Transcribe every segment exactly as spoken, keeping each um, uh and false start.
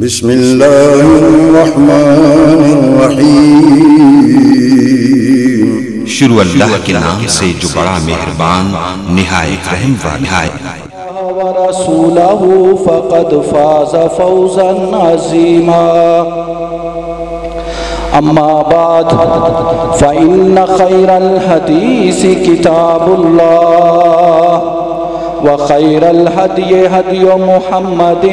بسم الله الرحمن الرحیم شروع اللہ کے نام سے جو بڑا مہربان نہایت رحم والا ہے۔ وَرَسُولَهُ فَقَدْ فَازَ فَوْزًا عَظِيمًا أما بعد فإن خير الحديث كتاب الله وخير الهدي هدي محمد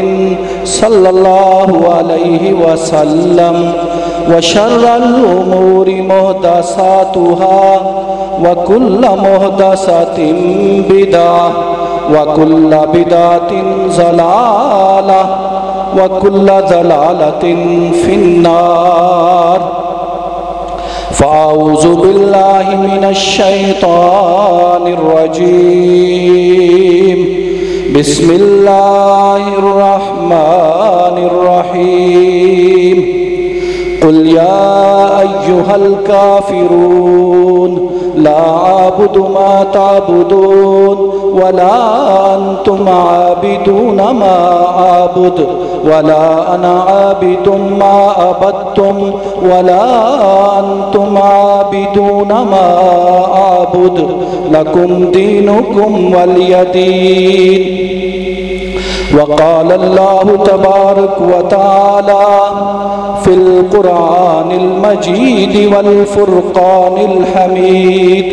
صلى الله عليه وسلم وشر الأمور محدثاتها وكل محدثة بدعة وكل بدعة ضلالة وكل ضلالة في النار۔ فأعوذ بالله من الشيطان الرجيم بسم الله الرحمن الرحيم قل يا أيها الكافرون لا أعبد ما تعبدون ولا أنتم عابدون ما أعبد ولا أنا عابد ما عبدتم ولا أنتم عابدون ما أعبد لكم دينكم ولي دين۔ وقال الله تبارك وتعالى في القرآن المجيد والفرقان الحميد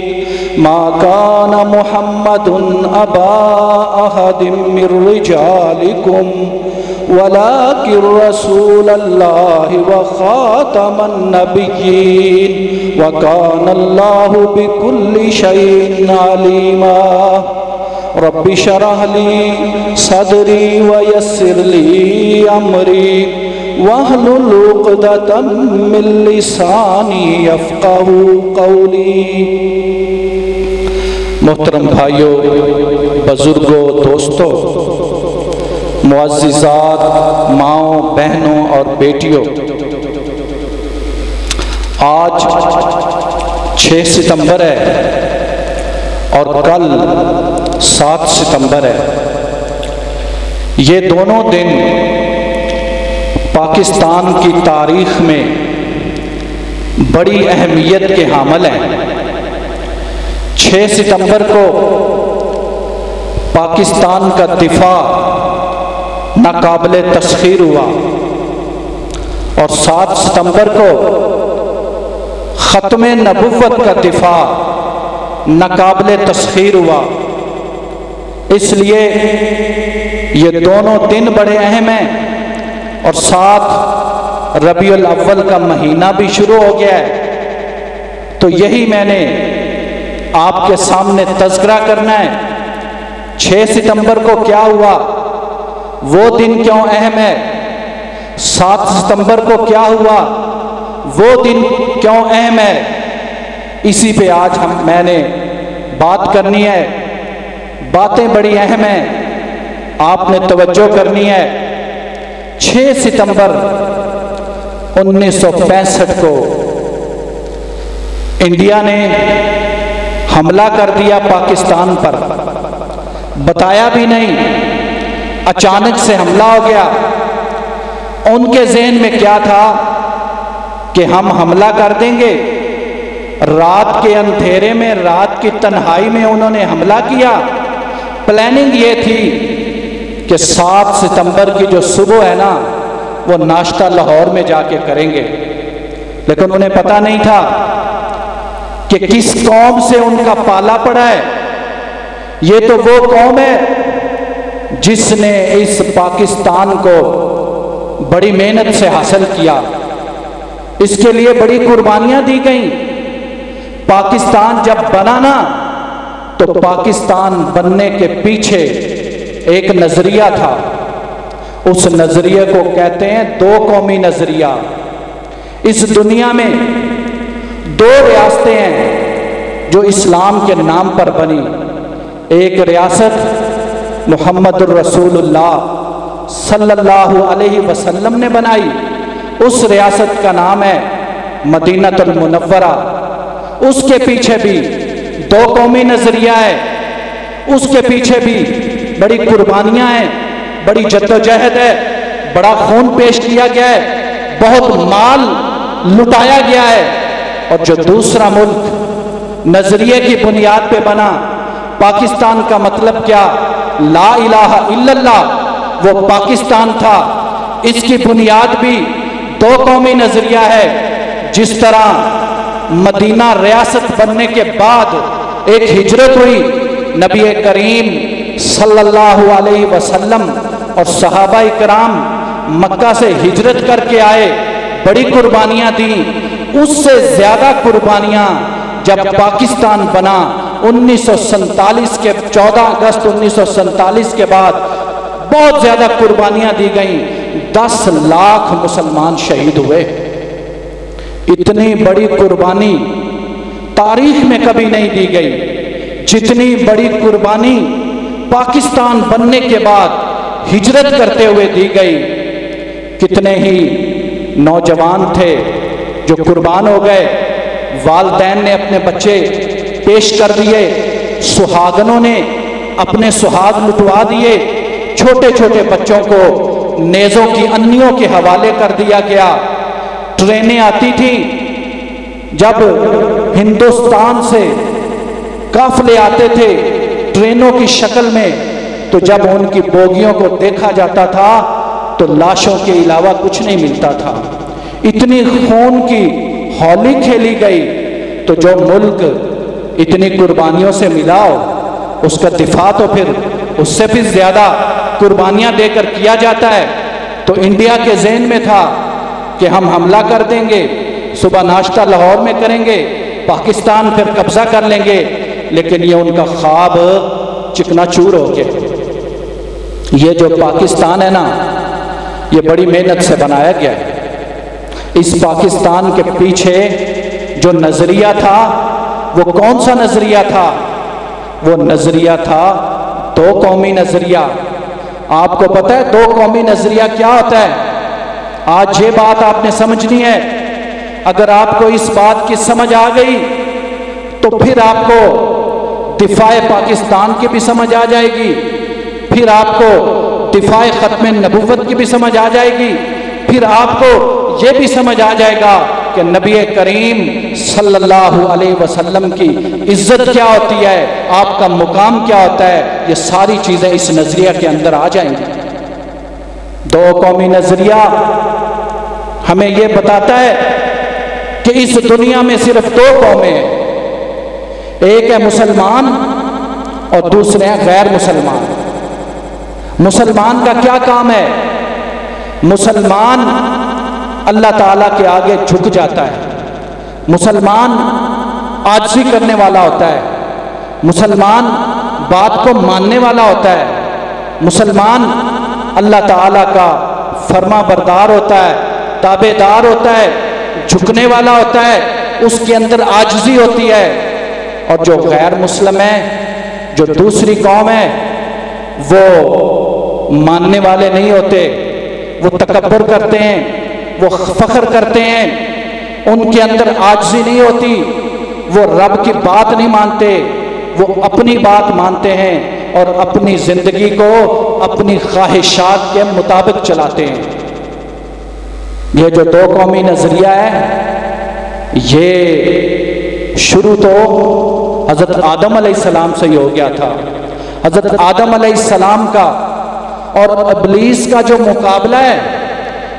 ما كان محمد أبا أحد من رجالكم ولكن رسول الله وخاتم النبيين وكان الله بكل شيء عليما۔ رب اشرح لي صدري ويسر لي أمري واحلل عقدة من لساني يفقه قولي۔ محترم بھائیو، بزرگوں، دوستوں، معززات، ماؤں، بہنوں اور بیٹیوں، آج چھ ستمبر ہے اور کل سات ستمبر ہے۔ یہ دونوں دن پاکستان کی تاریخ میں بڑی اہمیت کے حامل ہیں۔ چھ ستمبر کو پاکستان کا دفاع ناقابل تسخیر ہوا اور سات ستمبر کو ختم نبوت کا دفاع ناقابل تسخیر ہوا۔ اس لیے یہ دونوں دن بڑے اہم ہیں اور ساتھ ربیع الاول کا مہینہ بھی شروع ہو گیا ہے، تو یہی میں نے آپ کے سامنے تذکرہ کرنا ہے۔ چھ ستمبر کو کیا ہوا، وہ دن کیوں اہم ہے، سات ستمبر کو کیا ہوا، وہ دن کیوں اہم ہے، اسی پہ آج ہم میں نے بات کرنی ہے۔ باتیں بڑی اہم ہیں، آپ نے توجہ کرنی ہے۔ چھ ستمبر انیس سو پینسٹھ کو انڈیا نے حملہ کر دیا پاکستان پر، بتایا بھی نہیں، اچانک سے حملہ ہو گیا۔ ان کے ذہن میں کیا تھا کہ ہم حملہ کر دیں گے۔ رات کے اندھیرے میں، رات کی تنہائی میں انہوں نے حملہ کیا۔ پلاننگ یہ تھی کہ سات ستمبر کی جو صبح ہے نا، وہ ناشتہ لاہور میں جا کے کریں گے، لیکن انہیں پتہ نہیں تھا کہ کس قوم سے ان کا پالا پڑا ہے۔ یہ تو وہ قوم ہے جس نے اس پاکستان کو بڑی محنت سے حاصل کیا، اس کے لیے بڑی قربانیاں دی گئیں۔ پاکستان جب بنا نا، تو پاکستان بننے کے پیچھے ایک نظریہ تھا، اس نظریے کو کہتے ہیں دو قومی نظریہ۔ اس دنیا میں دو ریاستیں ہیں جو اسلام کے نام پر بنی، ایک ریاست محمد الرسول اللہ صلی اللہ علیہ وسلم نے بنائی، اس ریاست کا نام ہے مدینہ المنورہ۔ اس کے پیچھے بھی دو قومی نظریہ ہے، اس کے پیچھے بھی بڑی قربانیاں ہیں، بڑی جدوجہد ہے، بڑا خون پیش کیا گیا ہے، بہت مال لٹایا گیا ہے، اور جو دوسرا ملک نظریے کی بنیاد پہ بنا، پاکستان کا مطلب کیا، لا الہ الا اللہ، وہ پاکستان تھا۔ اس کی بنیاد بھی دو قومی نظریہ ہے، جس طرح مدینہ ریاست بننے کے بعد ایک ہجرت ہوئی، نبی کریم صلی اللہ علیہ وسلم اور صحابہ کرام مکہ سے ہجرت کر کے آئے، بڑی قربانیاں دیں، اس سے زیادہ قربانیاں جب پاکستان بنا انیس سو سنتالیس کے چودہ اگست انیس سو سنتالیس کے بعد بہت زیادہ قربانیاں دی گئیں، دس لاکھ مسلمان شہید ہوئے۔ اتنی بڑی قربانی تاریخ میں کبھی نہیں دی گئی جتنی بڑی قربانی پاکستان بننے کے بعد ہجرت کرتے ہوئے دی گئی۔ کتنے ہی نوجوان تھے جو قربان ہو گئے، والدین نے اپنے بچے پیش کر دیے، سہاگنوں نے اپنے سہاگ لٹوا دیے، چھوٹے چھوٹے بچوں کو نیزوں کی انیوں کے حوالے کر دیا گیا۔ ٹرینیں آتی تھیں، جب ہندوستان سے قافلے آتے تھے ٹرینوں کی شکل میں، تو جب ان کی بوگیوں کو دیکھا جاتا تھا تو لاشوں کے علاوہ کچھ نہیں ملتا تھا۔ اتنی خون کی ہولی کھیلی گئی، تو جو ملک اتنی قربانیوں سے ملا ہو، اس کا دفاع تو پھر اس سے بھی زیادہ قربانیاں دے کر کیا جاتا ہے۔ تو انڈیا کے ذہن میں تھا کہ ہم حملہ کر دیں گے، صبح ناشتہ لاہور میں کریں گے، پاکستان پھر قبضہ کر لیں گے، لیکن یہ ان کا خواب چکنا چور ہو گیا۔ یہ جو پاکستان ہے نا، یہ بڑی محنت سے بنایا گیا ہے۔ اس پاکستان کے پیچھے جو نظریہ تھا، وہ کون سا نظریہ تھا؟ وہ نظریہ تھا دو قومی نظریہ۔ آپ کو پتہ ہے دو قومی نظریہ کیا ہوتا ہے؟ آج یہ بات آپ نے سمجھنی ہے۔ اگر آپ کو اس بات کی سمجھ آ گئی تو پھر آپ کو دفاع پاکستان کی بھی سمجھ آ جائے گی، پھر آپ کو دفاع ختم نبوت کی بھی سمجھ آ جائے گی، پھر آپ کو یہ بھی سمجھ آ جائے گا کہ نبی کریم صلی اللہ علیہ وسلم کی عزت کیا ہوتی ہے، آپ کا مقام کیا ہوتا ہے۔ یہ ساری چیزیں اس نظریہ کے اندر آ جائیں گی۔ دو قومی نظریہ ہمیں یہ بتاتا ہے کہ اس دنیا میں صرف دو قومیں ہیں، ایک ہے مسلمان اور دوسرے ہیں غیر مسلمان۔ مسلمان کا کیا کام ہے؟ مسلمان اللہ تعالیٰ کے آگے جھک جاتا ہے، مسلمان عاجزی کرنے والا ہوتا ہے، مسلمان بات کو ماننے والا ہوتا ہے، مسلمان اللہ تعالیٰ کا فرما بردار ہوتا ہے، تابع دار ہوتا ہے، جھکنے والا ہوتا ہے، اس کے اندر عاجزی ہوتی ہے۔ اور جو غیر مسلم ہے، جو دوسری قوم ہے، وہ ماننے والے نہیں ہوتے، وہ تکبر کرتے ہیں، وہ فخر کرتے ہیں، ان کے اندر عاجزی نہیں ہوتی، وہ رب کی بات نہیں مانتے، وہ اپنی بات مانتے ہیں اور اپنی زندگی کو اپنی خواہشات کے مطابق چلاتے ہیں۔ یہ جو دو قومی نظریہ ہے، یہ شروع تو حضرت آدم علیہ السلام سے ہی ہو گیا تھا۔ حضرت آدم علیہ السلام کا اور ابلیس کا جو مقابلہ ہے،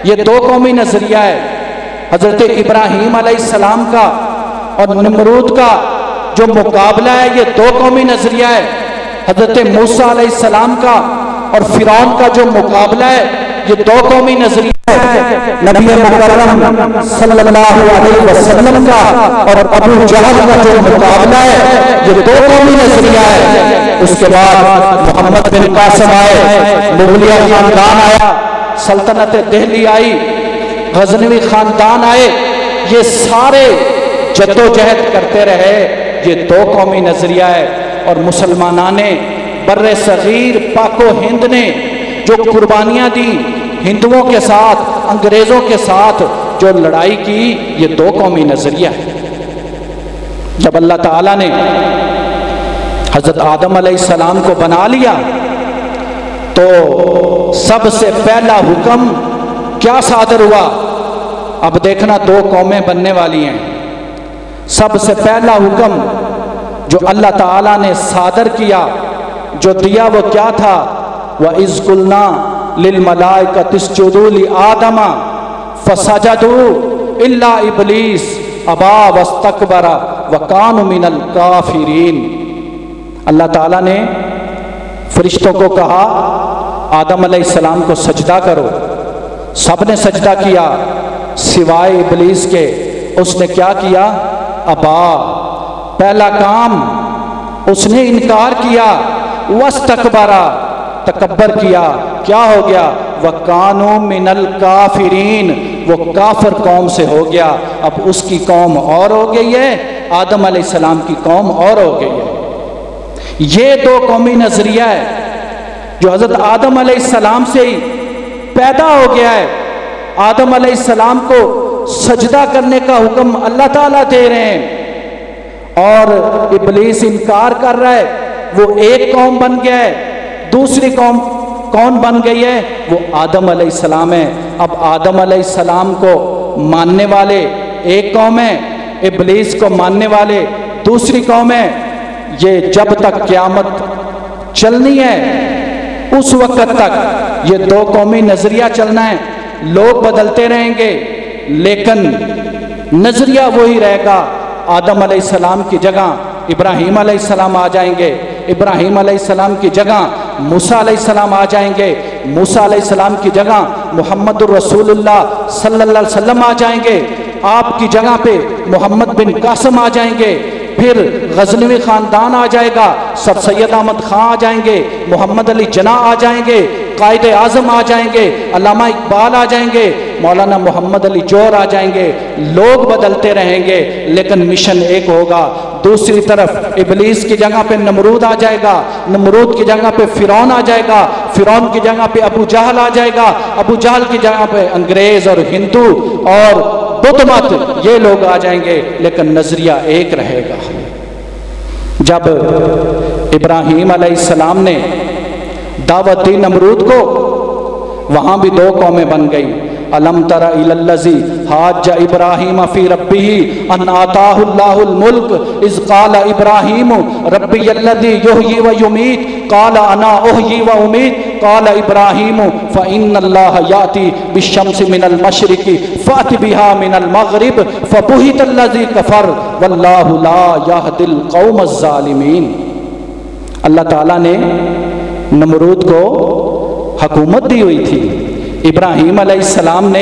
یہ دو قومی نظریہ ہے۔ حضرت ابراہیم علیہ السلام کا اور نمرود کا جو مقابلہ ہے، یہ دو قومی نظریہ ہے۔ حضرت موسیٰ علیہ السلام کا اور فرعون کا جو مقابلہ ہے، یہ دو قومی نظریہ ہے۔ نبی مکرم صلی اللہ علیہ وسلم کا اور ابو جہل کا جو مقابلہ ہے، یہ دو قومی نظریہ ہے۔ اس کے بعد محمد بن قاسم آئے، مغلیہ خاندان آیا، سلطنت دہلی آئی، غزنوی خاندان آئے، یہ سارے جد و جہد کرتے رہے۔ یہ دو قومی نظریہ ہے۔ اور مسلمانان بر صغیر پاک و ہند نے جو قربانیاں دی، ہندوؤں کے ساتھ انگریزوں کے ساتھ جو لڑائی کی، یہ دو قومی نظریہ ہے۔ جب اللہ تعالیٰ نے حضرت آدم علیہ السلام کو بنا لیا، تو سب سے پہلا حکم کیا صادر ہوا؟ اب دیکھنا دو قومیں بننے والی ہیں. سب سے پہلا حکم جو اللہ تعالیٰ نے صادر کیا، جو دیا، وہ کیا تھا؟ وَإِذْ قُلْنَا لِلْمَلَائِكَةِ اسْجُدُوا لِآدَمَ فَسَجَدُوا إِلَّا إِبْلِيسَ أَبَى وَاسْتَكْبَرَ وَكَانَ مِنَ الْكَافِرِينَ. اللہ تعالیٰ نے فرشتوں کو کہا آدم علیہ السلام کو سجدہ کرو، سب نے سجدہ کیا سوائے ابلیس کے. اس نے کیا کیا؟ ابا. پہلا کام اس نے انکار کیا، واستکبرا، تکبر کیا. کیا ہو گیا؟ وَكَانُوا مِنَ الْكَافِرِينَ، وہ کافر قوم سے ہو گیا. اب اس کی قوم اور ہو گئی ہے، آدم علیہ السلام کی قوم اور ہو گئی ہے. یہ دو قومی نظریہ ہے جو حضرت آدم علیہ السلام سے ہی پیدا ہو گیا ہے. آدم علیہ السلام کو سجدہ کرنے کا حکم اللہ تعالیٰ دے رہے ہیں اور ابلیس انکار کر رہا ہے. وہ ایک قوم بن گیا ہے. دوسری قوم کون بن گئی ہے؟ وہ آدم علیہ السلام ہے. اب آدم علیہ السلام کو ماننے والے ایک قوم ہے، ابلیس کو ماننے والے دوسری قوم ہے. یہ جب تک قیامت چلنی ہے اس وقت تک یہ دو قومی نظریہ چلنا ہے. لوگ بدلتے رہیں گے لیکن نظریہ وہی رہے گا. آدم علیہ السلام کی جگہ ابراہیم علیہ السلام آ جائیں گے، ابراہیم علیہ السلام کی جگہ موسیٰ علیہ السلام آ جائیں گے، موسیٰ علیہ السلام کی جگہ محمد الرسول اللہ صلی اللہ علیہ وسلم آ جائیں گے، آپ کی جگہ پہ محمد بن قاسم آ جائیں گے، پھر غزنوی خاندان آ جائے گا، سر سید احمد خان آ جائیں گے، محمد علی جناح آ جائیں گے، قائد اعظم آ جائیں گے، علامہ اقبال آ جائیں گے، مولانا محمد علی جوہر آ جائیں گے. لوگ بدلتے رہیں گے لیکن مشن ایک ہوگا. دوسری طرف ابلیس کی جگہ پہ نمرود آ جائے گا، نمرود کی جگہ پہ فرعون آ جائے گا، فرعون کی جگہ پہ ابو جہل آ جائے گا، ابو جہل کی جگہ پہ انگریز اور ہندو اور بت مت یہ لوگ آ جائیں گے لیکن نظریہ ایک رہے گا. جب ابراہیم علیہ السلام نے دعوت دی نمرود کو، وہاں بھی دو قومیں بن گئیں. الم تر الی الذی حاج ابراہیم فی ربہ ان آتاہ اللہ الملک اذ قال ابراہیم ربی الذی یحیی و یمیت قال انا احیی و امیت قال ابراہیم فإن اللہ یاتی بالشمس من المشرق فأت بہا من المغرب فبہت الذی کفر واللہ لا یہدی القوم الظالمین. اللہ تعالیٰ نے نمرود کو حکومت دی ہوئی تھی. ابراہیم علیہ السلام نے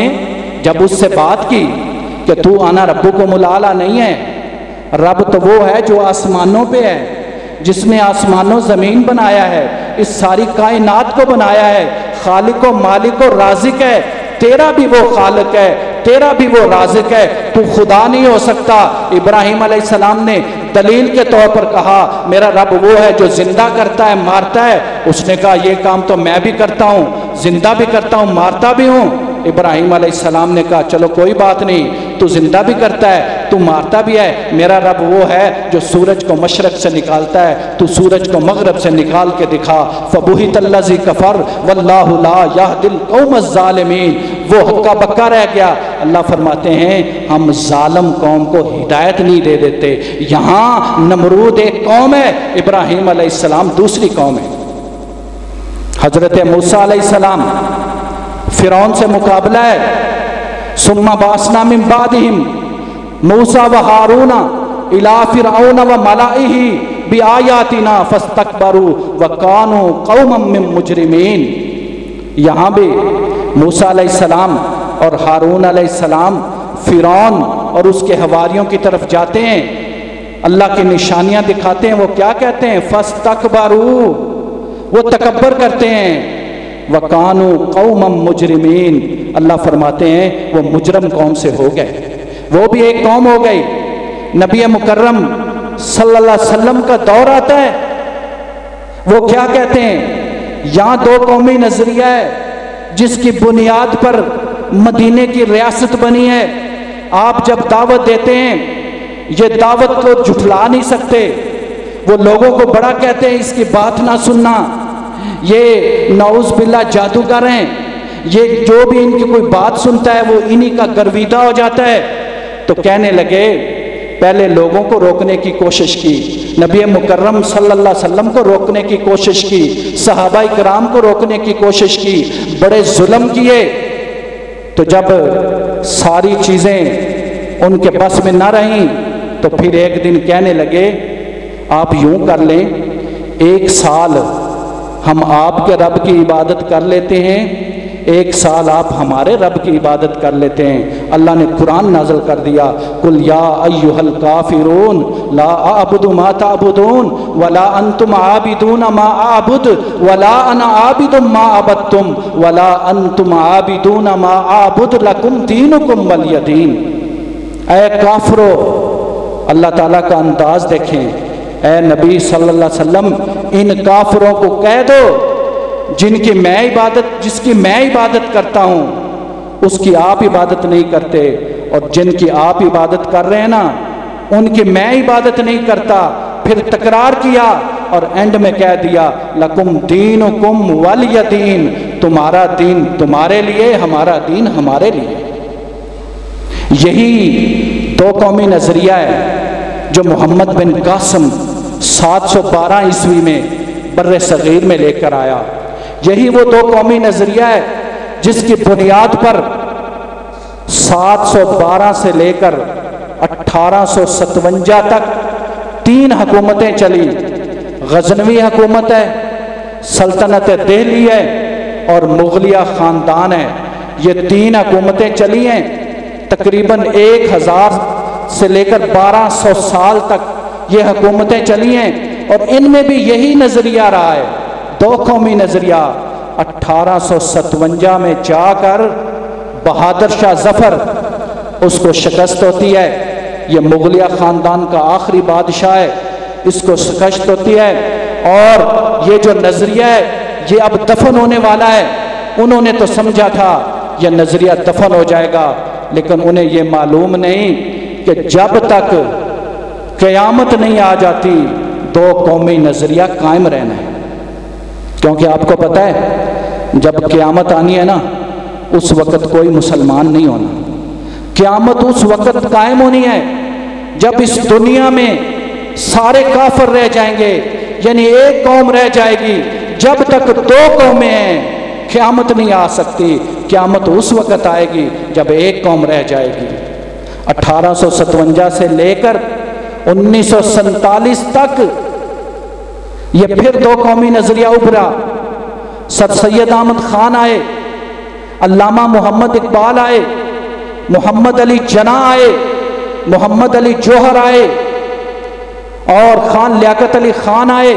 جب اس سے بات کی کہ تو آنا ربکم الاعلیٰ نہیں ہے، رب تو وہ ہے جو آسمانوں پہ ہے، جس نے آسمانوں زمین بنایا ہے، اس ساری کائنات کو بنایا ہے، خالق و مالک و رازق ہے، تیرا بھی وہ خالق ہے، تیرا بھی وہ رازق ہے، تو خدا نہیں ہو سکتا. ابراہیم علیہ السلام نے دلیل کے طور پر کہا میرا رب وہ ہے جو زندہ کرتا ہے مارتا ہے. اس نے کہا یہ کام تو میں بھی کرتا ہوں، زندہ بھی کرتا ہوں مارتا بھی ہوں. ابراہیم علیہ السلام نے کہا چلو کوئی بات نہیں، تو زندہ بھی کرتا ہے تو مارتا بھی ہے، میرا رب وہ ہے جو سورج کو مشرق سے نکالتا ہے، تو سورج کو مغرب سے نکال کے دکھا. فَبُهِتَ الَّذِي كَفَرَ وَاللَّهُ لَا يَهْدِي الْقَوْمَ الظَّالِمِينَ. وہ ہکا بکا رہ گیا. اللہ فرماتے ہیں ہم ظالم قوم کو ہدایت نہیں دے دیتے. یہاں نمرود ایک قوم ہے، ابراہیم علیہ السلام دوسری قوم ہے. حضرت موسیٰ علیہ السلام فرعون سے مقابلہ ہے. ثم بعثنا من بعدهم موسیٰ و ہارون الی فرعون و ملائہ بآیاتنا فاستکبروا وکانوا قوما من مجرمین. یہاں بھی موسیٰ علیہ السلام اور ہارون علیہ السلام فرعون اور اس کے حواریوں کی طرف جاتے ہیں، اللہ کی نشانیاں دکھاتے ہیں. وہ کیا کہتے ہیں؟ فاستکبروا، وہ تکبر کرتے ہیں. وَكَانُوا قَوْمًا مُجْرِمِينَ. اللہ فرماتے ہیں وہ مجرم قوم سے ہو گئے، وہ بھی ایک قوم ہو گئی. نبی مکرم صلی اللہ علیہ وسلم کا دور آتا ہے، وہ کیا کہتے ہیں؟ یہاں دو قومی نظریہ ہے جس کی بنیاد پر مدینے کی ریاست بنی ہے. آپ جب دعوت دیتے ہیں یہ دعوت کو جھٹلا نہیں سکتے. وہ لوگوں کو بڑا کہتے ہیں اس کی بات نہ سننا، یہ نعوذ باللہ جادوگر ہیں، یہ جو بھی ان کی کوئی بات سنتا ہے وہ انہی کا گرویدہ ہو جاتا ہے. تو کہنے لگے پہلے لوگوں کو روکنے کی کوشش کی, نبی مکرم صلی اللہ علیہ وسلم کو روکنے کی کوشش کی, صحابہ کرام کو روکنے کی کوشش کی, بڑے ظلم کیے. تو جب ساری چیزیں ان کے بس میں نہ رہیں تو پھر ایک دن کہنے لگے آپ یوں کر لیں, ایک سال ہم آپ کے رب کی عبادت کر لیتے ہیں, ایک سال آپ ہمارے رب کی عبادت کر لیتے ہیں. اللہ نے قرآن نازل کر دیا, قل یا ایہا الکافرون لا اعبد ما تعبدون ولا انتم عابدون ما اعبد ولا انا عابد ما عبدتم ولا انتم عابدون ما اعبد لکم دینکم ولی دین. اے کافرو, اللہ تعالیٰ کا انداز دیکھیں, اے نبی صلی اللہ علیہ وسلم ان کافروں کو کہہ دو جن کی میں عبادت جس کی میں عبادت کرتا ہوں اس کی آپ عبادت نہیں کرتے, اور جن کی آپ عبادت کر رہے ہیں نا ان کی میں عبادت نہیں کرتا. پھر تکرار کیا اور اینڈ میں کہہ دیا لکم دینکم ولی دین, تمہارا دین تمہارے لیے, ہمارا دین ہمارے لیے. یہی دو قومی نظریہ ہے جو محمد بن قاسم سات سو بارہ عیسوی میں بر صغیر میں لے کر آیا. یہی وہ دو قومی نظریہ ہے جس کی بنیاد پر سات سو بارہ سے لے کر اٹھارہ سو ستوجا تک تین حکومتیں چلی. غزنوی حکومت ہے, سلطنت دہلی ہے اور مغلیہ خاندان ہے. یہ تین حکومتیں چلی ہیں تقریباً ایک ہزار سے لے کر بارہ سو سال تک یہ حکومتیں چلی ہیں, اور ان میں بھی یہی نظریہ رہا ہے, دو قومی نظریہ. اٹھارہ سو ستوجا میں جا کر بہادر شاہ ظفر اس کو شکست ہوتی ہے, یہ مغلیہ خاندان کا آخری بادشاہ ہے, اس کو شکست ہوتی ہے اور یہ جو نظریہ ہے یہ اب دفن ہونے والا ہے. انہوں نے تو سمجھا تھا یہ نظریہ دفن ہو جائے گا, لیکن انہیں یہ معلوم نہیں کہ جب تک قیامت نہیں آ جاتی دو قومی نظریہ قائم رہنا ہے. کیونکہ آپ کو پتہ ہے جب قیامت آنی ہے نا اس وقت کوئی مسلمان نہیں ہونا. قیامت اس وقت قائم ہونی ہے جب اس دنیا میں سارے کافر رہ جائیں گے, یعنی ایک قوم رہ جائے گی. جب تک دو قومیں ہیں قیامت نہیں آ سکتی. قیامت اس وقت آئے گی جب ایک قوم رہ جائے گی. اٹھارہ سو ستوجا سے لے کر انیس سو سنتالیس تک یہ پھر دو قومی نظریہ ابھرا. سر سید احمد خان آئے, علامہ محمد اقبال آئے, محمد علی جناح آئے, محمد علی جوہر آئے, اور خان لیاقت علی خان آئے,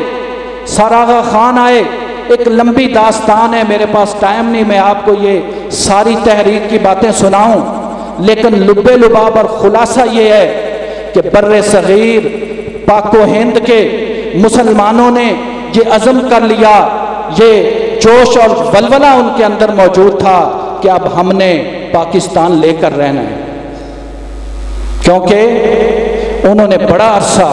سراغا خان آئے. ایک لمبی داستان ہے, میرے پاس ٹائم نہیں میں آپ کو یہ ساری تحریک کی باتیں سناؤں, لیکن لب لباب اور خلاصہ یہ ہے کہ بر صغیر پاک و ہند کے مسلمانوں نے یہ عزم کر لیا, یہ جوش اور ولولہ ان کے اندر موجود تھا کہ اب ہم نے پاکستان لے کر رہنا ہے. کیونکہ انہوں نے بڑا عرصہ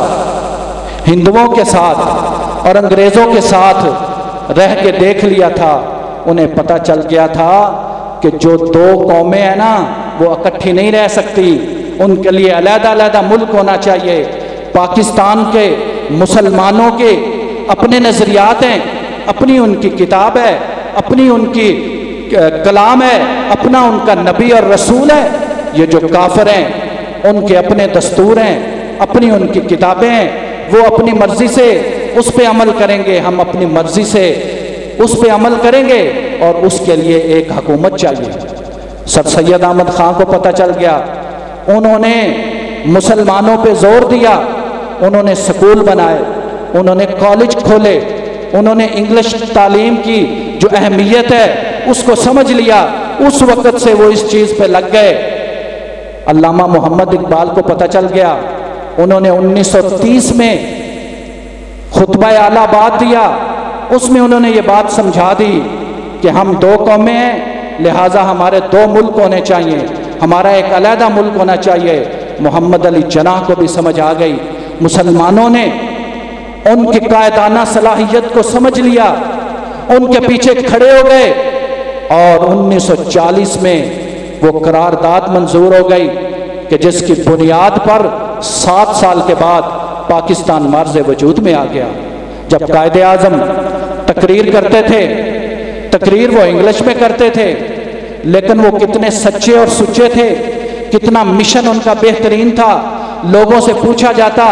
ہندوؤں کے ساتھ اور انگریزوں کے ساتھ رہ کے دیکھ لیا تھا, انہیں پتہ چل گیا تھا کہ جو دو قومیں ہیں نا وہ اکٹھی نہیں رہ سکتی, ان کے لیے علیحدہ علیحدہ ملک ہونا چاہیے. پاکستان کے مسلمانوں کے اپنے نظریات ہیں, اپنی ان کی کتاب ہے, اپنی ان کی کلام ہے, اپنا ان کا نبی اور رسول ہے. یہ جو کافر ہیں ان کے اپنے دستور ہیں, اپنی ان کی کتابیں ہیں, وہ اپنی مرضی سے اس پہ عمل کریں گے, ہم اپنی مرضی سے اس پہ عمل کریں گے, اور اس کے لیے ایک حکومت چاہیے. سر سید احمد خان کو پتہ چل گیا, انہوں نے مسلمانوں پہ زور دیا, انہوں نے سکول بنائے, انہوں نے کالج کھولے, انہوں نے انگلش تعلیم کی جو اہمیت ہے اس کو سمجھ لیا. اس وقت سے وہ اس چیز پہ لگ گئے. علامہ محمد اقبال کو پتہ چل گیا, انہوں نے انیس سو تیس میں خطبہ اعلیٰ آباد دیا, اس میں انہوں نے یہ بات سمجھا دی کہ ہم دو قومیں ہیں لہٰذا ہمارے دو ملک ہونے چاہیے, ہمارا ایک علیحدہ ملک ہونا چاہیے. محمد علی جناح کو بھی سمجھ آ گئی, مسلمانوں نے ان کی قائدانہ صلاحیت کو سمجھ لیا, ان کے پیچھے کھڑے ہو گئے. اور انیس سو چالیس میں وہ قرارداد منظور ہو گئی کہ جس کی بنیاد پر سات سال کے بعد پاکستان مرز وجود میں آ گیا۔ جب قائد اعظم تقریر کرتے تھے، تقریر وہ انگلش میں کرتے تھے، لیکن وہ کتنے سچے اور سچے تھے، کتنا مشن ان کا بہترین تھا۔ لوگوں سے پوچھا جاتا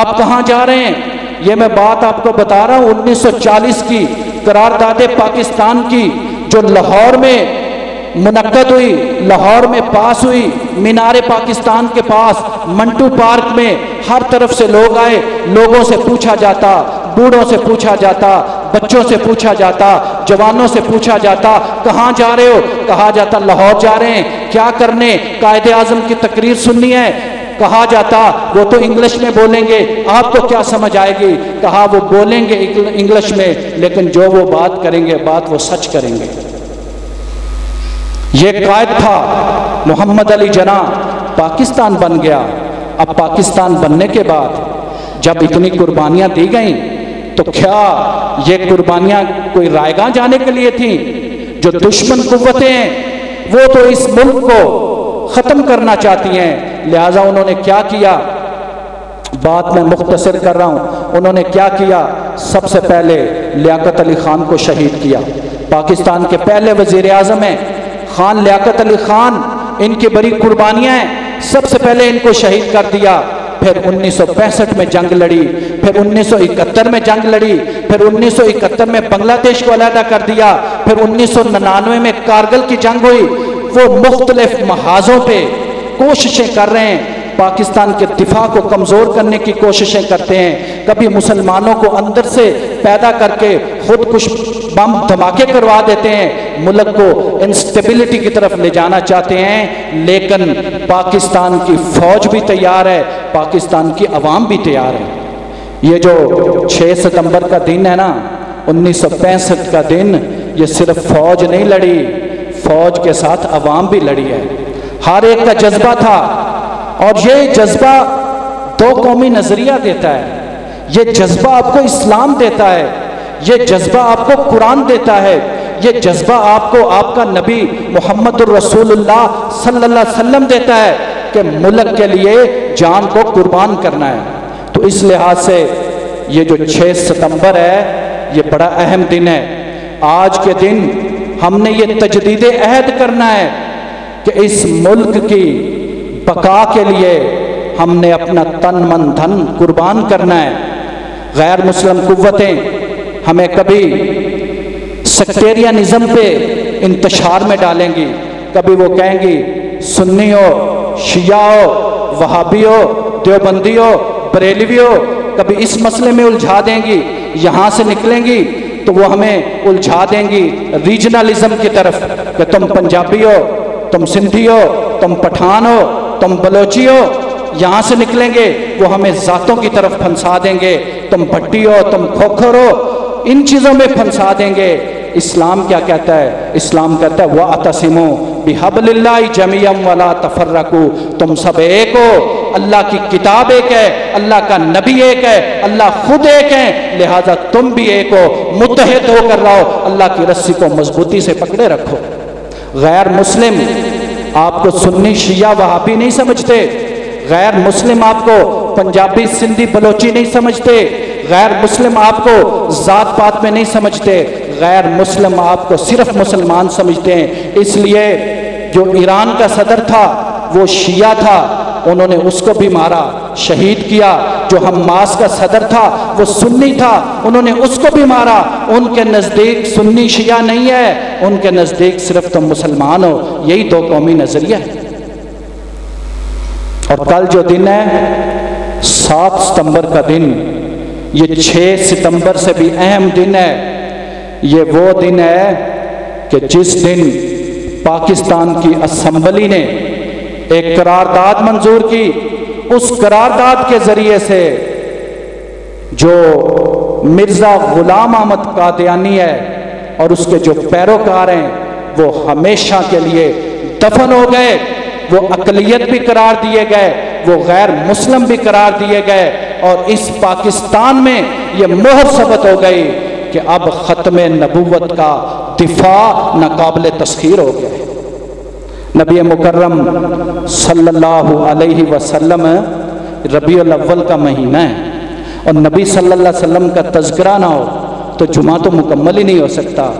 آپ کہاں جا رہے ہیں؟ یہ میں بات آپ کو بتا رہا ہوں انیس سو چالیس کی قرارداد پاکستان کی، جو لاہور میں منعقد ہوئی، لاہور میں پاس ہوئی، مینار پاکستان کے پاس منٹو پارک میں ہر طرف سے لوگ آئے۔ لوگوں سے پوچھا جاتا، بوڑھوں سے پوچھا جاتا، بچوں سے پوچھا جاتا، جوانوں سے پوچھا جاتا کہاں جا رہے ہو؟ کہا جاتا لاہور جا رہے ہیں۔ کیا کرنے؟ قائد اعظم کی تقریر سننی ہے۔ کہا جاتا وہ تو انگلش میں بولیں گے، آپ کو کیا سمجھ آئے گی؟ کہا وہ بولیں گے انگلش میں، لیکن جو وہ بات کریں گے بات وہ سچ کریں گے۔ یہ قائد تھا محمد علی جناح۔ پاکستان بن گیا۔ اب پاکستان بننے کے بعد جب اتنی قربانیاں دی گئیں تو کیا یہ قربانیاں کوئی رائیگاں جانے کے لیے تھیں؟ جو دشمن قوتیں ہیں وہ تو اس ملک کو ختم کرنا چاہتی ہیں، لہٰذا انہوں نے کیا کیا، بات میں مختصر کر رہا ہوں، انہوں نے کیا کیا؟ سب سے پہلے لیاقت علی خان کو شہید کیا۔ پاکستان کے پہلے وزیر اعظم ہیں خان لیاقت علی خان، ان کی بڑی قربانیاں ہیں، سب سے پہلے ان کو شہید کر دیا۔ پھر انیس سو پینسٹھ میں جنگ لڑی، پھر انیس سو اکہتر میں جنگ لڑی، پھر انیس سو اکہتر میں بنگلہ دیش کو علیحدہ کر دیا، پھر انیس سو ننانوے میں کارگل کی جنگ ہوئی۔ وہ مختلف محاذوں پہ کوششیں کر رہے ہیں، پاکستان کے دفاع کو کمزور کرنے کی کوششیں کرتے ہیں، کبھی مسلمانوں کو اندر سے پیدا کر کے خود کش بم دھماکے کروا دیتے ہیں، ملک کو انسٹیبلٹی کی طرف لے جانا چاہتے ہیں۔ لیکن پاکستان کی فوج بھی تیار ہے، پاکستان کی عوام بھی تیار ہے۔ یہ جو چھ ستمبر کا دن ہے نا انیس سو پینسٹھ کا دن، یہ صرف فوج نہیں لڑی، فوج کے ساتھ عوام بھی لڑی ہے۔ ہر ایک کا جذبہ تھا، اور یہ جذبہ دو قومی نظریہ دیتا ہے، یہ جذبہ آپ کو اسلام دیتا ہے، یہ جذبہ آپ کو قرآن دیتا ہے، یہ جذبہ آپ کو آپ کا نبی محمد الرسول اللہ صلی اللہ علیہ وسلم دیتا ہے کہ ملک کے لیے جان کو قربان کرنا ہے۔ تو اس لحاظ سے یہ جو چھ ستمبر ہے یہ بڑا اہم دن ہے۔ آج کے دن ہم نے یہ تجدید عہد کرنا ہے کہ اس ملک کی بقا کے لیے ہم نے اپنا تن من دھن قربان کرنا ہے۔ غیر مسلم قوتیں ہمیں کبھی سیکٹیرینزم پہ انتشار میں ڈالیں گی، کبھی وہ کہیں گی سنی ہو، شیعہ ہو، وہابی ہو، دیوبندی ہو، بریلوی ہو، کبھی اس مسئلے میں الجھا دیں گی۔ یہاں سے نکلیں گی تو وہ ہمیں الجھا دیں گی ریجنلزم کی طرف کہ تم پنجابی ہو، تم سندھی ہو، تم پٹھان ہو، تم بلوچی ہو۔ یہاں سے نکلیں گے وہ ہمیں ذاتوں کی طرف پھنسا دیں گے، تم بھٹی ہو، تم کھوکھر ہو، ان چیزوں میں پھنسا دیں گے۔ اسلام کیا کہتا ہے؟ اسلام کہتا ہے وَاعْتَصِمُوا بِحَبْلِ اللَّهِ جَمِيعًا وَلَا تَفَرَّقُوا، تم سب ایک ہو، اللہ کی کتاب ایک ہے، اللہ کا نبی ایک ہے، اللہ خود ایک ہے، لہٰذا تم بھی ایک ہو، متحد ہو کر رہو، اللہ کی رسی کو مضبوطی سے پکڑے رکھو۔ غیر مسلم آپ کو سنی، شیعہ، وہابی نہیں سمجھتے، غیر مسلم آپ کو پنجابی، سندھی، بلوچی نہیں سمجھتے، غیر مسلم آپ کو ذات پات میں نہیں سمجھتے، غیر مسلم آپ کو صرف مسلمان سمجھتے ہیں۔ اس لیے جو ایران کا صدر تھا وہ شیعہ تھا، انہوں نے اس کو بھی مارا، شہید کیا۔ جو حماس کا صدر تھا وہ سنی تھا، انہوں نے اس کو بھی مارا۔ ان کے نزدیک سنی شیعہ نہیں ہے، ان کے نزدیک صرف تم مسلمان ہو۔ یہی دو قومی نظریہ ہے۔ اور کل جو دن ہے سات ستمبر کا دن، یہ چھ ستمبر سے بھی اہم دن ہے۔ یہ وہ دن ہے کہ جس دن پاکستان کی اسمبلی نے ایک قرارداد منظور کی، اس قرارداد کے ذریعے سے جو مرزا غلام احمد قادیانی ہے اور اس کے جو پیروکار ہیں وہ ہمیشہ کے لیے دفن ہو گئے، وہ اقلیت بھی قرار دیے گئے، وہ غیر مسلم بھی قرار دیے گئے، اور اس پاکستان میں یہ مہر ثبت ہو گئی کہ اب ختم نبوت کا دفاع ناقابل تسخیر ہو گیا ہے۔ نبی مکرم صلی اللہ علیہ وسلم، ربیع الاول کا مہینہ ہے اور نبی صلی اللہ علیہ وسلم کا تذکرہ نہ ہو تو جمعہ تو مکمل ہی نہیں ہو سکتا۔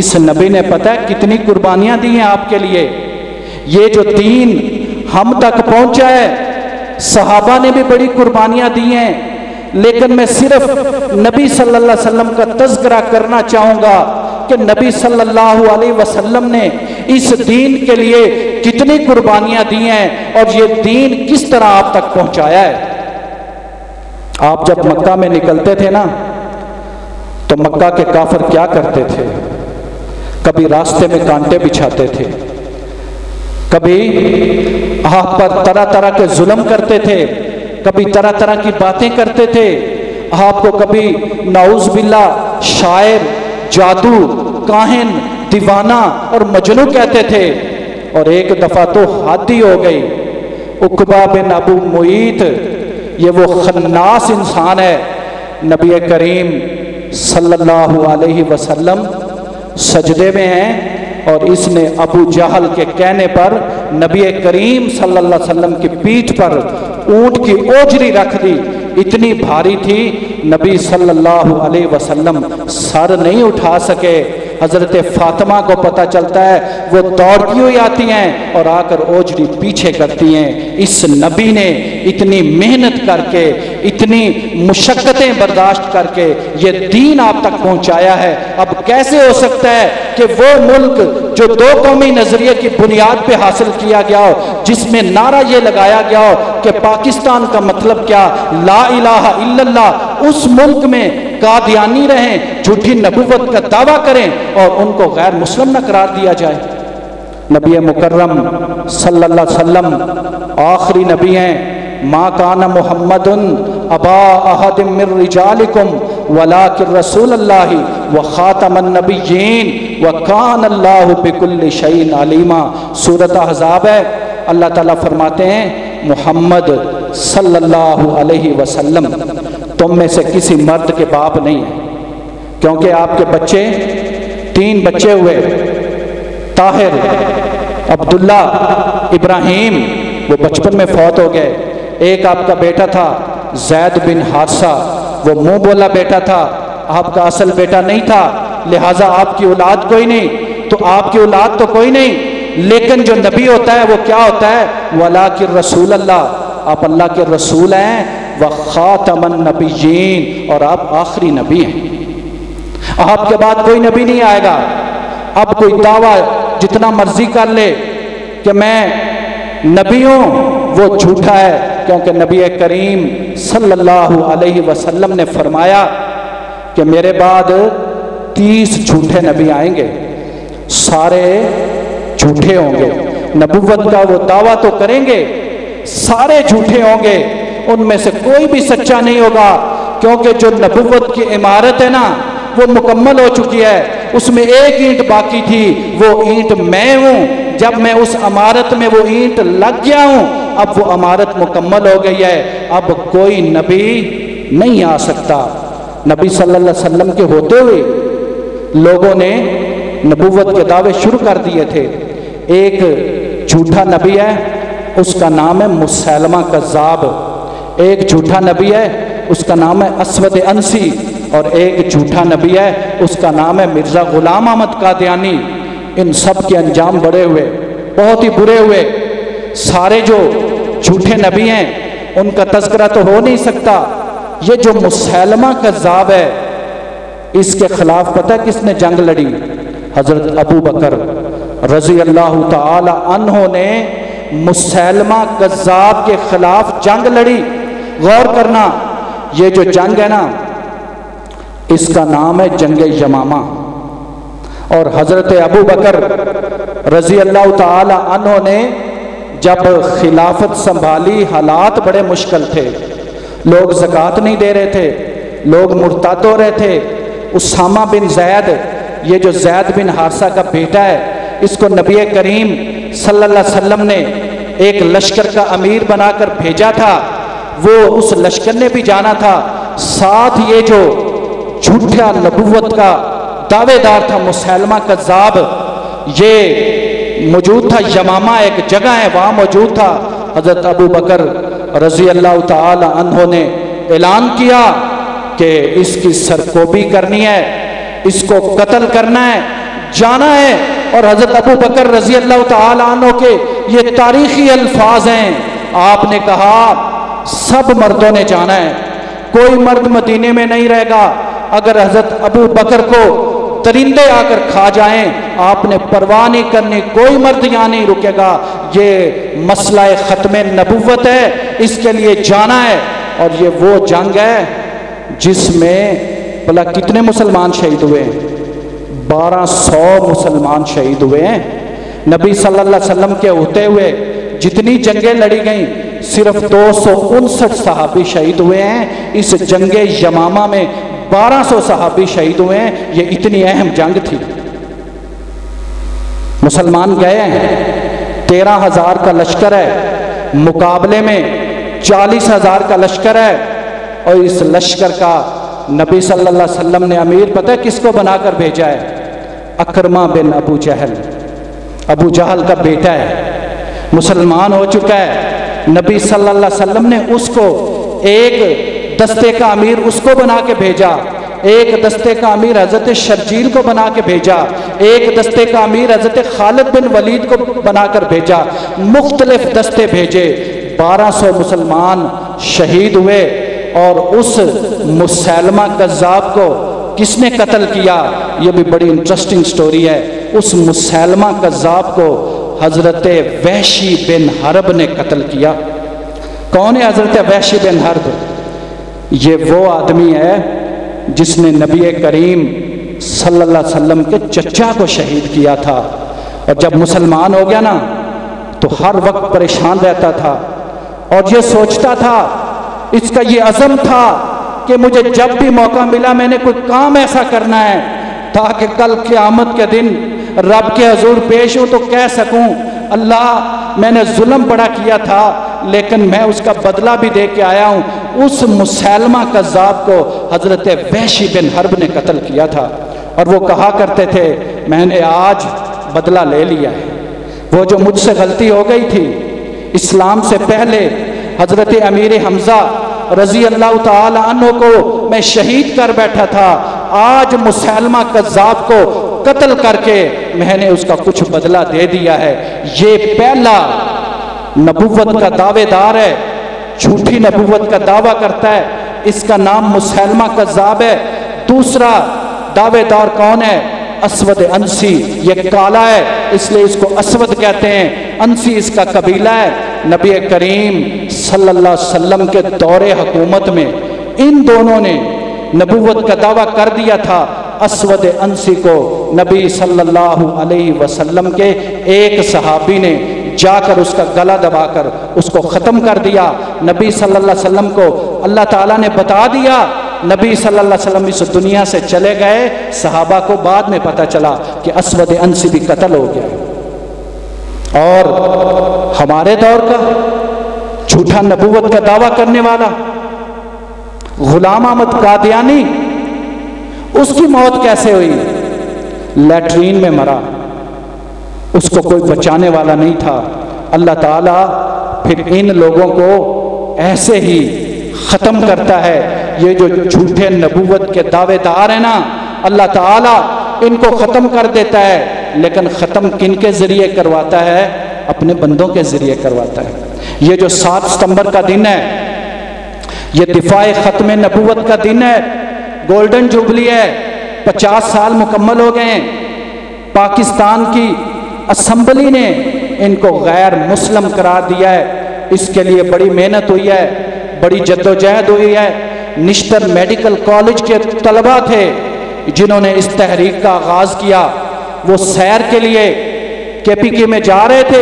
اس نبی نے پتہ ہے کتنی قربانیاں دی ہیں آپ کے لیے، یہ جو دین ہم تک پہنچا ہے صحابہ نے بھی بڑی قربانیاں دی ہیں، لیکن میں صرف نبی صلی اللہ علیہ وسلم کا تذکرہ کرنا چاہوں گا کہ نبی صلی اللہ علیہ وسلم نے اس دین کے لیے کتنی قربانیاں دی ہیں اور یہ دین کس طرح آپ تک پہنچایا ہے۔ آپ جب مکہ میں نکلتے تھے نا تو مکہ کے کافر کیا کرتے تھے، کبھی راستے میں کانٹے بچھاتے تھے، کبھی آپ پر طرح طرح کے ظلم کرتے تھے، کبھی طرح طرح کی باتیں کرتے تھے، آپ کو کبھی نعوذ باللہ شاعر، جادو، کاہن، دیوانہ اور مجنو کہتے تھے، اور ایک دفعہ تو حد ہی ہو گئی۔ عقبہ بن ابو معیط یہ وہ خناس انسان ہے، نبی کریم صلی اللہ علیہ وسلم سجدے میں ہیں اور اس نے ابو جہل کے کہنے پر نبی کریم صلی اللہ علیہ وسلم کی پیٹھ پر اونٹ کی اوجری رکھ دی، اتنی بھاری تھی نبی صلی اللہ علیہ وسلم سر نہیں اٹھا سکے۔ حضرت فاطمہ کو پتہ چلتا ہے وہ دوڑتی ہوئی آتی ہیں اور آ کر اوجری پیچھے کرتی ہیں۔ اس نبی نے اتنی محنت کر کے، اتنی مشقتیں برداشت کر کے یہ دین آپ تک پہنچایا ہے۔ اب کیسے ہو سکتا ہے کہ وہ ملک جو دو قومی نظریے کی بنیاد پہ حاصل کیا گیا ہو، جس میں نعرہ یہ لگایا گیا ہو کہ پاکستان کا مطلب کیا، لا الہ الا اللہ، اس ملک میں قادیانی رہیں، جھوٹی نبوت کا دعویٰ کریں اور ان کو غیر مسلم نہ قرار دیا جائے۔ نبی مکرم صلی اللہ علیہ وسلم آخری نبی ہیں، ما کان محمد ابا احد من رجالکم ولکن رسول اللہ وخاتم النبیین وکان اللہ بکل شیء علیما۔ سورۃ احزاب ہے، اللہ تعالیٰ فرماتے ہیں محمد صلی اللہ علیہ وسلم تم میں سے کسی مرد کے باپ نہیں ہے، کیونکہ آپ کے بچے تین بچے ہوئے، طاہر، عبداللہ، ابراہیم، وہ بچپن میں فوت ہو گئے۔ ایک آپ کا بیٹا تھا زید بن حارثہ، وہ منہ بولا بیٹا تھا، آپ کا اصل بیٹا نہیں تھا، لہٰذا آپ کی اولاد کوئی نہیں۔ تو آپ کی اولاد تو کوئی نہیں، لیکن جو نبی ہوتا ہے وہ کیا ہوتا ہے، وَلَٰكِن رسول اللہ، آپ اللہ کے رسول ہیں، وَخَاتَمَ النَّبِيِّينَ، اور آپ آخری نبی ہیں، آپ کے بعد کوئی نبی نہیں آئے گا۔ اب کوئی دعویٰ جتنا مرضی کر لے کہ میں نبی ہوں وہ جھوٹا ہے، کیونکہ نبی کریم صلی اللہ علیہ وسلم نے فرمایا کہ میرے بعد تیس جھوٹے نبی آئیں گے، سارے جھوٹے ہوں گے، نبوت کا وہ دعویٰ تو کریں گے، سارے جھوٹے ہوں گے، ان میں سے کوئی بھی سچا نہیں ہوگا، کیونکہ جو نبوت کی عمارت ہے نا وہ مکمل ہو چکی ہے، اس میں ایک اینٹ باقی تھی، وہ اینٹ میں ہوں۔ جب میں اس عمارت میں وہ اینٹ لگ گیا ہوں، اب وہ عمارت مکمل ہو گئی ہے، اب کوئی نبی نہیں آ سکتا۔ نبی صلی اللہ علیہ وسلم کے ہوتے ہوئے لوگوں نے نبوت کے دعوے شروع کر دیے تھے۔ ایک جھوٹا نبی ہے، اس کا نام ہے مسلمہ کذاب، ایک جھوٹا نبی ہے اس کا نام ہے اسود انسی، اور ایک جھوٹا نبی ہے اس کا نام ہے مرزا غلام احمد قادیانی۔ ان سب کے انجام بڑے ہوئے، بہت ہی برے ہوئے۔ سارے جو جھوٹے نبی ہیں ان کا تذکرہ تو ہو نہیں سکتا، یہ جو مسلمہ کذاب ہے اس کے خلاف پتہ کس نے جنگ لڑی، حضرت ابو بکر رضی اللہ تعالی عنہ نے مسلمہ کذاب کے خلاف جنگ لڑی۔ غور کرنا، یہ جو جنگ ہے نا اس کا نام ہے جنگ یمامہ، اور حضرت ابو بکر رضی اللہ تعالی عنہ نے جب خلافت سنبھالی حالات بڑے مشکل تھے، لوگ زکوٰۃ نہیں دے رہے تھے، لوگ مرتد ہو رہے تھے۔ اسامہ بن زید، یہ جو زید بن حارثہ کا بیٹا ہے، اس کو نبی کریم صلی اللہ علیہ وسلم نے ایک لشکر کا امیر بنا کر بھیجا تھا، وہ اس لشکر نے بھی جانا تھا، ساتھ یہ جو جھوٹا نبوت کا دعوے دار تھا مسیلمہ کذاب. یہ موجود تھا یمامہ ایک جگہ ہے وہاں موجود تھا. حضرت ابو بکر رضی اللہ تعالی عنہ نے اعلان کیا کہ اس کی سرکوبی کرنی ہے, اس کو قتل کرنا ہے, جانا ہے. اور حضرت ابو بکر رضی اللہ تعالی عنہ کے یہ تاریخی الفاظ ہیں. آپ نے کہا سب مردوں نے جانا ہے, کوئی مرد مدینے میں نہیں رہے گا. اگر حضرت ابو بکر کو درندے آ کر کھا جائیں آپ نے پرواہ نہیں کرنی, کوئی مرد یہاں نہیں رکے گا. یہ مسئلہ ختم نبوت ہے, اس کے لیے جانا ہے. اور یہ وہ جنگ ہے جس میں بھلا کتنے مسلمان شہید ہوئے ہیں؟ بارہ سو مسلمان شہید ہوئے ہیں. نبی صلی اللہ علیہ وسلم کے ہوتے ہوئے جتنی جنگیں لڑی گئیں صرف دو سو انسٹھ صحابی شہید ہوئے ہیں. اس جنگ یمامہ میں بارہ سو صحابی شہید ہوئے ہیں. یہ اتنی اہم جنگ تھی. مسلمان گئے ہیں, تیرہ ہزار کا لشکر ہے, مقابلے میں چالیس ہزار کا لشکر ہے. اور اس لشکر کا نبی صلی اللہ علیہ وسلم نے امیر پتہ ہے کس کو بنا کر بھیجا ہے؟ اکرمہ بن ابو جہل. ابو جہل کا بیٹا ہے, مسلمان ہو چکا ہے. نبی صلی اللہ علیہ وسلم نے اس کو ایک دستے کا امیر اس کو بنا کے بھیجا, ایک دستے کا امیر حضرت شرجیل کو بنا کے بھیجا, ایک دستے کا امیر حضرت خالد بن ولید کو بنا کر بھیجا. مختلف دستے بھیجے. بارہ سو مسلمان شہید ہوئے. اور اس مسیلمہ کذاب کو کس نے قتل کیا؟ یہ بھی بڑی انٹرسٹنگ سٹوری ہے. اس مسیلمہ کذاب کو حضرت وحشی بن حرب نے قتل کیا. کون ہے حضرت وحشی بن حرب؟ یہ وہ آدمی ہے جس نے نبی کریم صلی اللہ علیہ وسلم کے چچا کو شہید کیا تھا. اور جب مسلمان ہو گیا نا تو ہر وقت پریشان رہتا تھا اور یہ سوچتا تھا, اس کا یہ عزم تھا کہ مجھے جب بھی موقع ملا میں نے کوئی کام ایسا کرنا ہے تاکہ کل قیامت کے دن رب کے حضور پیش ہوں تو کہہ سکوں اللہ میں نے ظلم بڑا کیا تھا لیکن میں اس کا بدلہ بھی دے کے آیا ہوں. اس مسیلمہ کذاب کو حضرت وحشی بن حرب نے قتل کیا تھا. اور وہ کہا کرتے تھے میں نے آج بدلہ لے لیا ہے. وہ جو مجھ سے غلطی ہو گئی تھی اسلام سے پہلے, حضرت امیر حمزہ رضی اللہ تعالی عنہ کو میں شہید کر بیٹھا تھا, آج مسیلمہ کذاب کو قتل کر کے میں نے اس کا کچھ بدلہ دے دیا ہے. یہ پہلا نبوت کا دعوے دار ہے, جھوٹی نبوت کا دعویٰ کرتا ہے, اس کا نام مسیلمہ کذاب ہے. دوسرا دعوے دار کون ہے؟ اسود انسی. یہ کالا ہے اس لیے اس کو اسود کہتے ہیں, انسی اس کا قبیلہ ہے. نبی کریم صلی اللہ علیہ وسلم کے دور حکومت میں ان دونوں نے نبوت کا دعویٰ کر دیا تھا. اسود انسی کو نبی صلی اللہ علیہ وسلم کے ایک صحابی نے جا کر اس کا گلا دبا کر اس کو ختم کر دیا. نبی صلی اللہ علیہ وسلم کو اللہ تعالیٰ نے بتا دیا, نبی صلی اللہ علیہ وسلم اس دنیا سے چلے گئے. صحابہ کو بعد میں پتہ چلا کہ اسود انسی بھی قتل ہو گیا. اور ہمارے دور کا جھوٹا نبوت کا دعویٰ کرنے والا غلام احمد قادیانی, اس کی موت کیسے ہوئی؟ لیٹرین میں مرا, اس کو کوئی بچانے والا نہیں تھا. اللہ تعالیٰ پھر ان لوگوں کو ایسے ہی ختم کرتا ہے. یہ جو جھوٹے نبوت کے دعوے دار ہیں نا, اللہ تعالیٰ ان کو ختم کر دیتا ہے. لیکن ختم کن کے ذریعے کرواتا ہے؟ اپنے بندوں کے ذریعے کرواتا ہے. یہ جو سات ستمبر کا دن ہے یہ دفاع ختم نبوت کا دن ہے. گولڈن جوبلی ہے, پچاس سال مکمل ہو گئے ہیں. پاکستان کی اسمبلی نے ان کو غیر مسلم قرار دیا ہے. اس کے لیے بڑی محنت ہوئی ہے, بڑی جدوجہد ہوئی ہے. نشتر میڈیکل کالج کے طلباء تھے جنہوں نے اس تحریک کا آغاز کیا. وہ سیر کے لیے کے پی کے میں جا رہے تھے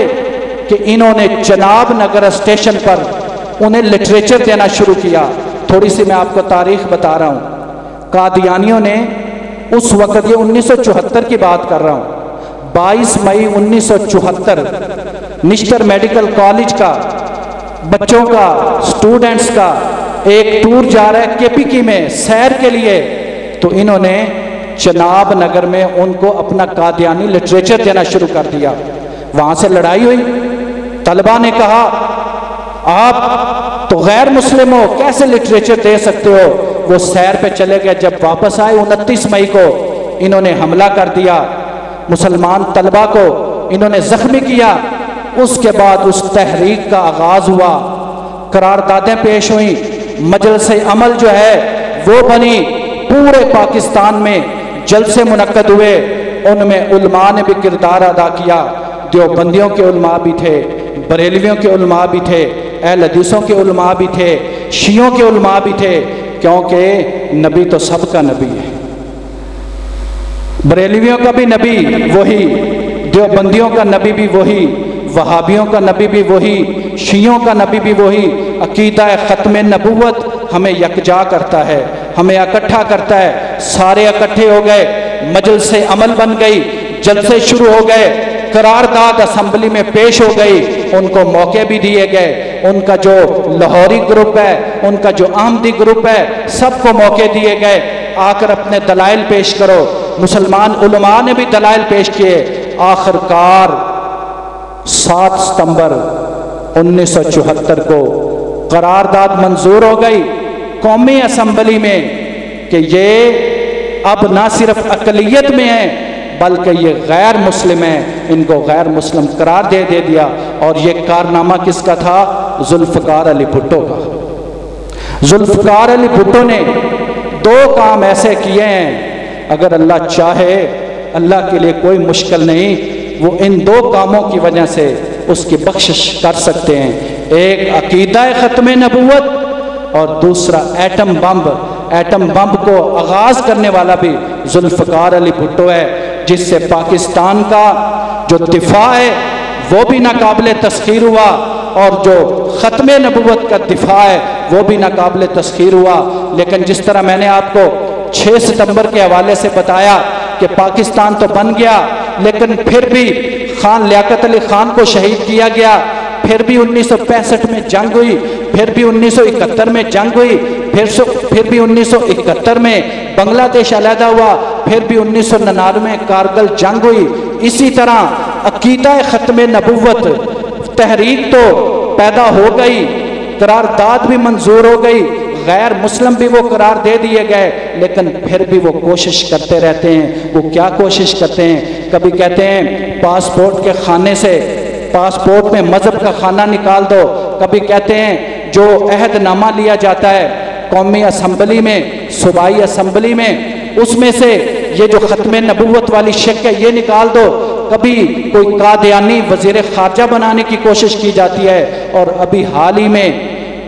کہ انہوں نے چناب نگر اسٹیشن پر انہیں لٹریچر دینا شروع کیا. تھوڑی سی میں آپ کو تاریخ بتا رہا ہوں. قادیانیوں نے اس وقت, یہ انیس سو چوہتر کی بات کر رہا ہوں, بائیس مئی انیس سو چوہتر نشتر میڈیکل کالج کا بچوں کا اسٹوڈنٹس کا ایک ٹور جا رہا ہے کے پی کی میں سیر کے لیے. تو انہوں نے چناب نگر میں ان کو اپنا قادیانی لٹریچر دینا شروع کر دیا. وہاں سے لڑائی ہوئی. طلباء نے کہا آپ تو غیر مسلم ہو، کیسے لٹریچر دے سکتے ہو؟ وہ سیر پہ چلے گئے. جب واپس آئے انتیس مئی کو انہوں نے حملہ کر دیا، مسلمان طلباء کو انہوں نے زخمی کیا. اس کے بعد اس تحریک کا آغاز ہوا، قراردادیں پیش ہوئیں، مجلس عمل جو ہے وہ بنی، پورے پاکستان میں جلسے منعقد ہوئے. ان میں علماء نے بھی کردار ادا کیا، دیوبندیوں کے علماء بھی تھے، بریلویوں کے علماء بھی تھے، اہل حدیثوں کے علماء بھی تھے، شیعوں کے علماء بھی تھے، کیونکہ نبی تو سب کا نبی ہے. بریلویوں کا بھی نبی وہی، دیوبندیوں کا نبی بھی وہی، وہابیوں کا نبی بھی وہی، شیعوں کا نبی بھی وہی. عقیدہ ختم نبوت ہمیں یکجا کرتا ہے، ہمیں اکٹھا کرتا ہے. سارے اکٹھے ہو گئے، مجلس عمل بن گئی، جلسے شروع ہو گئے، قرارداد اسمبلی میں پیش ہو گئی. ان کو موقع بھی دیے گئے، ان کا جو لاہوری گروپ ہے، ان کا جو آمدی گروپ ہے، سب کو موقع دیے گئے. آ کر اپنے دلائل پیش کرو. مسلمان علماء نے بھی دلائل پیش کیے. آخر کار سات ستمبر انیس سو چوہتر کو قرارداد منظور ہو گئی قومی اسمبلی میں کہ یہ اب نہ صرف اقلیت میں ہیں بلکہ یہ غیر مسلم ہیں، ان کو غیر مسلم قرار دے دے دیا. اور یہ کارنامہ کس کا تھا؟ ذوالفقار علی بھٹو کا. ذوالفقار علی بھٹو نے دو کام ایسے کیے ہیں، اگر اللہ چاہے اللہ کے لیے کوئی مشکل نہیں، وہ ان دو کاموں کی وجہ سے اس کی بخشش کر سکتے ہیں. ایک عقیدہ ختم نبوت اور دوسرا ایٹم بمب. ایٹم بمب کو آغاز کرنے والا بھی ذوالفقار علی بھٹو ہے، جس سے پاکستان کا جو دفاع ہے وہ بھی ناقابل تسخیر ہوا اور جو ختم نبوت کا دفاع ہے وہ بھی ناقابل تسخیر ہوا. لیکن جس طرح میں نے آپ کو چھ ستمبر کے حوالے سے بتایا کہ پاکستان تو بن گیا، لیکن پھر بھی خان لیاقت علی خان کو شہید کیا گیا، پھر بھی انیس سو پینسٹھ میں جنگ ہوئی، پھر بھی انیس سو اکہتر میں جنگ ہوئی، پھر سو پھر بھی انیس سو اکہتر میں بنگلہ دیش علیحدہ ہوا، پھر بھی انیس سو ننانوے میں کارگل جنگ ہوئی. اسی طرح عقیدہ ختم نبوت تحریک تو پیدا ہو گئی، قرارداد بھی منظور ہو گئی، غیر مسلم بھی وہ قرار دے دیے گئے، لیکن پھر بھی وہ کوشش کرتے رہتے ہیں. وہ کیا کوشش کرتے ہیں؟ کبھی کہتے ہیں پاسپورٹ کے خانے سے، پاسپورٹ میں مذہب کا خانہ نکال دو. کبھی کہتے ہیں جو عہد نامہ لیا جاتا ہے قومی اسمبلی میں، صوبائی اسمبلی میں، اس میں سے یہ جو ختم نبوت والی شک ہے یہ نکال دو. کبھی کوئی قادیانی وزیر خارجہ بنانے کی کوشش کی جاتی ہے. اور ابھی حال ہی میں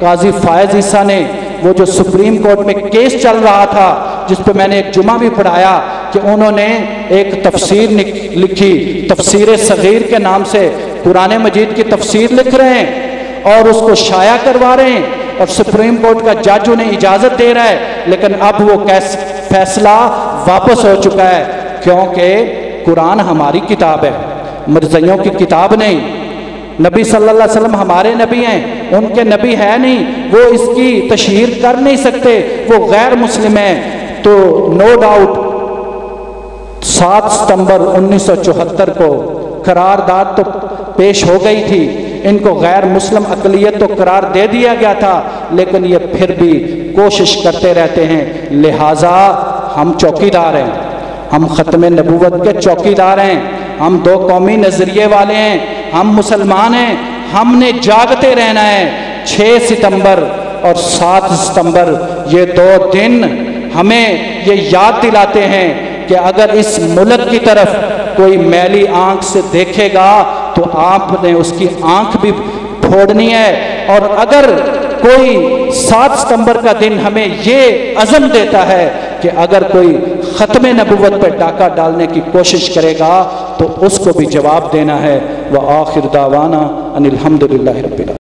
قاضی فائز عیسیٰ نے وہ جو سپریم کورٹ میں کیس چل رہا تھا، جس پہ میں نے ایک جمعہ بھی پڑھایا کہ انہوں نے ایک تفسیر لکھی، تفسیر صغیر کے نام سے قرآن مجید کی تفسیر لکھ رہے ہیں اور اس کو شائع کروا رہے ہیں، اور سپریم کورٹ کا جج انہیں اجازت دے رہا ہے. لیکن اب وہ فیصلہ واپس ہو چکا ہے، کیونکہ قرآن ہماری کتاب ہے، مرزیوں کی کتاب نہیں. نبی صلی اللہ علیہ وسلم ہمارے نبی ہیں، ان کے نبی ہے نہیں، وہ اس کی تشہیر کر نہیں سکتے، وہ غیر مسلم ہیں. تو نو ڈاؤٹ سات ستمبر انیس سو چوہتر کو قرارداد تو پیش ہو گئی تھی، ان کو غیر مسلم اقلیت تو قرار دے دیا گیا تھا، لیکن یہ پھر بھی کوشش کرتے رہتے ہیں. لہٰذا ہم چوکیدار ہیں، ہم ختم نبوت کے چوکیدار ہیں، ہم دو قومی نظریے والے ہیں، ہم مسلمان ہیں، ہم نے جاگتے رہنا ہے. چھ ستمبر اور سات ستمبر یہ دو دن ہمیں یہ یاد دلاتے ہیں کہ اگر اس ملک کی طرف کوئی میلی آنکھ سے دیکھے گا تو آپ نے اس کی آنکھ بھی پھوڑنی ہے. اور اگر کوئی سات ستمبر کا دن ہمیں یہ عزم دیتا ہے کہ اگر کوئی ختم نبوت پہ ڈاکہ ڈالنے کی کوشش کرے گا تو اس کو بھی جواب دینا ہے. وآخر دعوانا ان الحمدللہ رب العالمین.